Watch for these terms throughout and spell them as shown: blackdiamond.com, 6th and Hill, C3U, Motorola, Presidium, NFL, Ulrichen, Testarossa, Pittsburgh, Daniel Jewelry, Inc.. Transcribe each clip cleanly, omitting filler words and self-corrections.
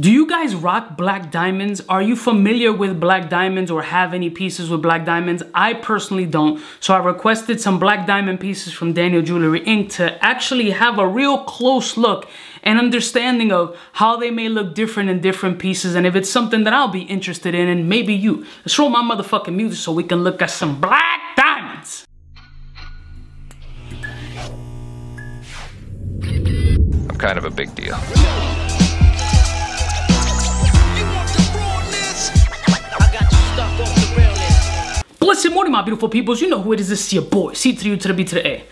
Do you guys rock black diamonds? Are you familiar with black diamonds or have any pieces with black diamonds? I personally don't. So I requested some black diamond pieces from Daniel Jewelry, Inc. to actually have a real close look and understanding of how they may look different in different pieces and if it's something that I'll be interested in and maybe you. Let's roll my motherfucking music so we can look at some black diamonds. I'm kind of a big deal. Blessed morning, my beautiful peoples. You know who it is. This is your boy, C3U to the B to the A.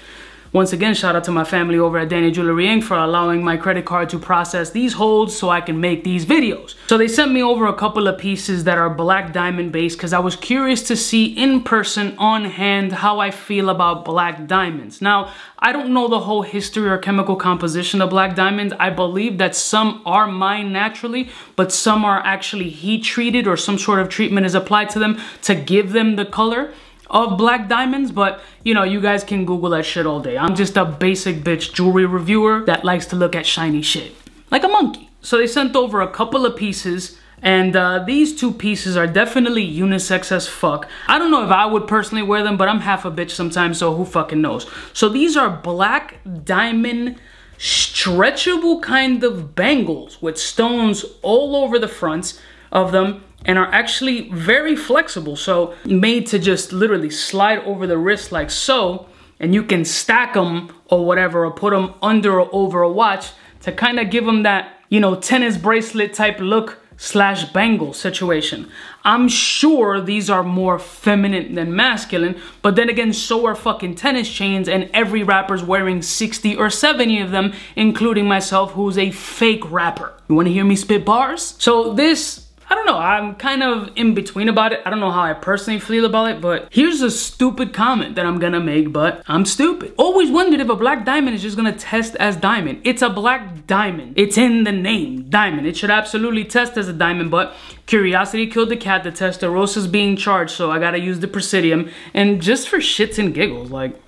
Once again, shout out to my family over at Daniel Jewelry, Inc. for allowing my credit card to process these holds so I can make these videos. So they sent me over a couple of pieces that are black diamond based because I was curious to see in person, on hand, how I feel about black diamonds. Now, I don't know the whole history or chemical composition of black diamonds. I believe that some are mined naturally, but some are actually heat treated or some sort of treatment is applied to them to give them the color of black diamonds, but you know, you guys can Google that shit all day. I'm just a basic bitch jewelry reviewer that likes to look at shiny shit, like a monkey. So they sent over a couple of pieces, and these two pieces are definitely unisex as fuck. I don't know if I would personally wear them, but I'm half a bitch sometimes, so who fucking knows? So these are black diamond stretchable kind of bangles with stones all over the fronts of them, and are actually very flexible, so made to just literally slide over the wrist like so, and you can stack them or whatever, or put them under or over a watch to kind of give them that, you know, tennis bracelet type look slash bangle situation. I'm sure these are more feminine than masculine, but then again, so are fucking tennis chains, and every rapper's wearing 60 or 70 of them, including myself, who's a fake rapper. You wanna hear me spit bars? So this, I don't know, I'm kind of in between about it. I don't know how I personally feel about it, but here's a stupid comment that I'm gonna make, but I'm stupid. Always wondered if a black diamond is just gonna test as diamond. It's a black diamond. It's in the name, diamond. It should absolutely test as a diamond, but curiosity killed the cat. The Testarossa is being charged, so I gotta use the Presidium. And just for shits and giggles, like,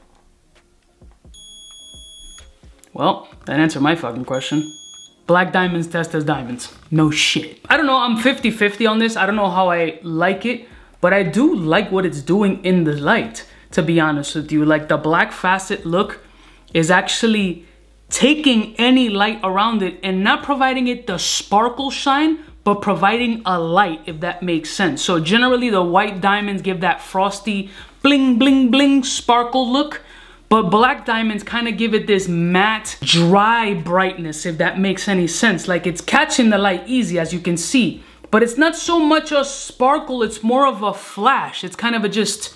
well, that answered my fucking question. Black diamonds test as diamonds. No shit. I don't know, I'm 50-50 on this. I don't know how I like it, but I do like what it's doing in the light, to be honest with you. Like, the black facet look is actually taking any light around it and not providing it the sparkle shine, but providing a light, if that makes sense. So generally the white diamonds give that frosty bling, bling, bling sparkle look, but black diamonds kind of give it this matte, dry brightness, if that makes any sense. Like, it's catching the light easy, as you can see, but it's not so much a sparkle, it's more of a flash. It's kind of a just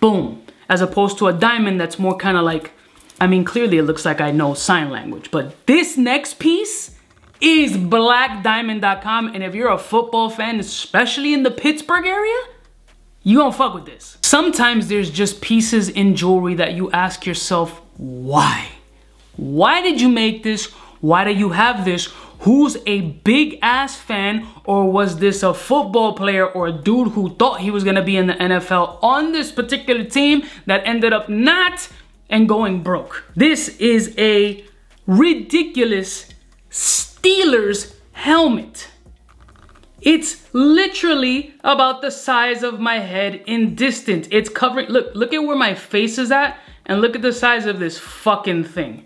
boom, as opposed to a diamond that's more kind of like, I mean, clearly it looks like I know sign language, but this next piece is blackdiamond.com. And if you're a football fan, especially in the Pittsburgh area, you don't fuck with this. Sometimes there's just pieces in jewelry that you ask yourself, why? Why did you make this? Why do you have this? Who's a big ass fan? Or was this a football player or a dude who thought he was gonna be in the NFL on this particular team that ended up not and going broke? This is a ridiculous Steelers helmet. It's literally about the size of my head in distance. It's covering, look at where my face is at and look at the size of this fucking thing.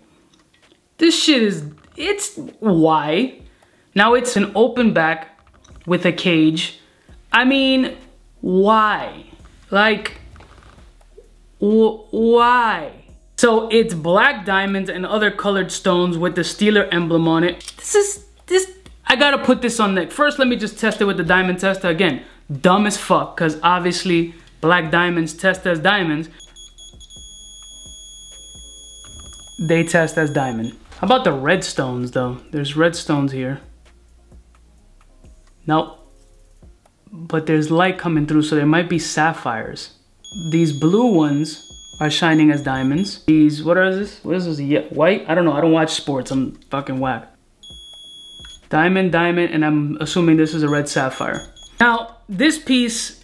This shit is, it's, why? Now it's an open back with a cage. I mean, why? Like, why? So it's black diamonds and other colored stones with the Steeler emblem on it. I gotta put this on neck. First, let me just test it with the diamond tester. Again, dumb as fuck, because obviously black diamonds test as diamonds. They test as diamond. How about the red stones, though? There's red stones here. Nope. But there's light coming through, so there might be sapphires. These blue ones are shining as diamonds. These, what are this? What is this? Yeah, white? I don't know. I don't watch sports. I'm fucking whack. Diamond, diamond, and I'm assuming this is a red sapphire. Now, this piece,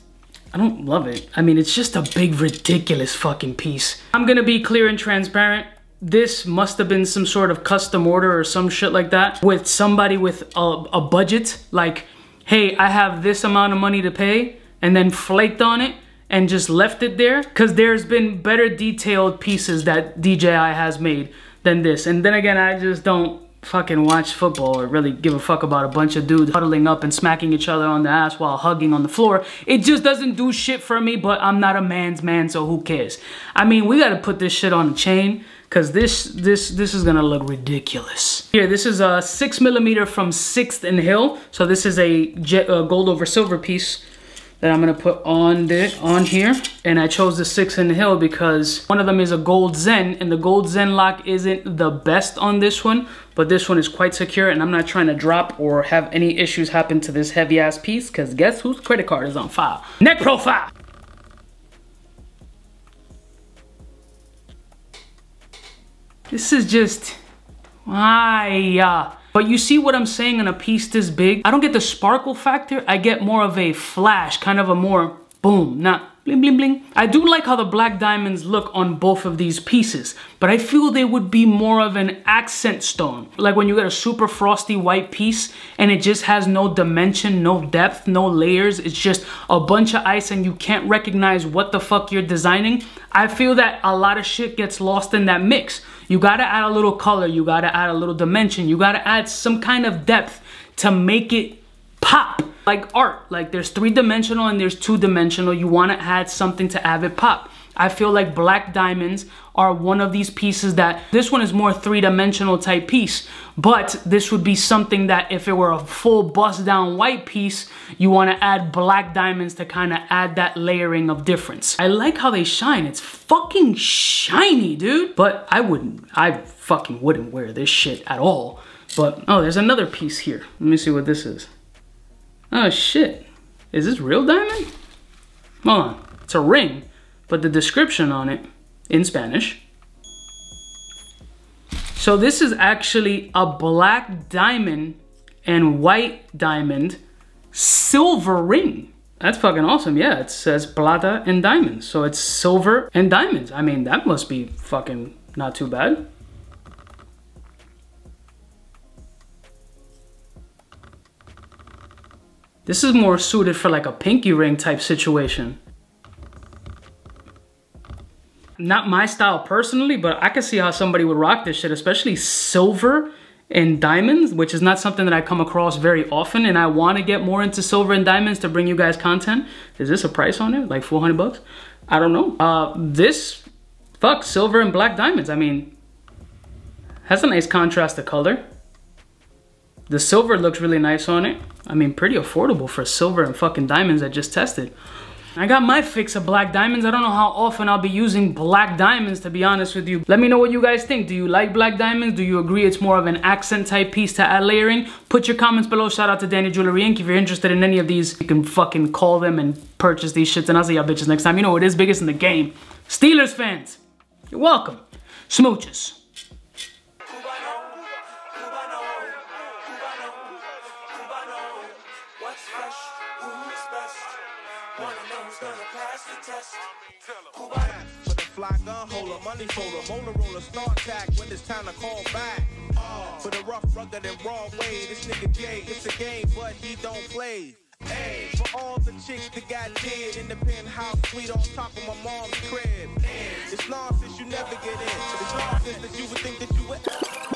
I don't love it. I mean, it's just a big, ridiculous fucking piece. I'm gonna be clear and transparent. this must have been some sort of custom order or some shit like that with somebody with a budget, like, hey, I have this amount of money to pay, and then flaked on it and just left it there, because there's been better detailed pieces that DJI has made than this. And then again, I just don't fucking watch football or really give a fuck about a bunch of dudes huddling up and smacking each other on the ass while hugging on the floor. It just doesn't do shit for me, but I'm not a man's man, so who cares? I mean, we gotta put this shit on a chain, because this is gonna look ridiculous. Here, this is a 6mm from 6th and Hill. So this is a gold over silver piece that I'm gonna put on here. And I chose the 6th and Hill because one of them is a gold Zen, and the gold Zen lock isn't the best on this one, but this one is quite secure, and I'm not trying to drop or have any issues happen to this heavy ass piece, because guess whose credit card is on file? Neck profile! This is just, why? But you see what I'm saying on a piece this big? I don't get the sparkle factor. I get more of a flash, kind of a more boom, not bling, bling, bling. I do like how the black diamonds look on both of these pieces, but I feel they would be more of an accent stone. Like when you get a super frosty white piece and it just has no dimension, no depth, no layers. It's just a bunch of ice and you can't recognize what the fuck you're designing. I feel that a lot of shit gets lost in that mix. You gotta add a little color, you gotta add a little dimension, you gotta add some kind of depth to make it pop. Like art, like there's three-dimensional and there's two-dimensional, you wanna add something to have it pop. I feel like black diamonds are one of these pieces that, this one is more three-dimensional type piece, but this would be something that if it were a full bust down white piece, you wanna add black diamonds to kinda add that layering of difference. I like how they shine, it's fucking shiny, dude. But I fucking wouldn't wear this shit at all. But, oh, there's another piece here. Let me see what this is. Oh shit, is this real diamond? Hold on, it's a ring, but the description on it, in Spanish. So this is actually a black diamond and white diamond silver ring. That's fucking awesome. Yeah, it says plata and diamonds. So it's silver and diamonds. I mean, that must be fucking not too bad. This is more suited for like a pinky ring type situation. Not my style personally, but I could see how somebody would rock this shit, especially silver and diamonds, which is not something that I come across very often, and I want to get more into silver and diamonds to bring you guys content. Is this a price on it? Like 400 bucks? I don't know. This, fuck, silver and black diamonds. I mean, has a nice contrast of color. The silver looks really nice on it. I mean, pretty affordable for silver and fucking diamonds I just tested. I got my fix of black diamonds. I don't know how often I'll be using black diamonds, to be honest with you. Let me know what you guys think. Do you like black diamonds? Do you agree it's more of an accent type piece to add layering? Put your comments below. Shout out to Daniel Jewelry, Inc. If you're interested in any of these, you can fucking call them and purchase these shits. And I'll see y'all bitches next time. You know it is biggest in the game. Steelers fans, you're welcome. Smooches. Money folder, Motorola, star tack when it's time to call back. For the rough, rugged, and raw way, this nigga Jay, it's a game, but he don't play. Hey, for all the chicks that got dead in the penthouse suite on top of my mom's crib. It's nonsense you never get in, it's nonsense that you would think that you would...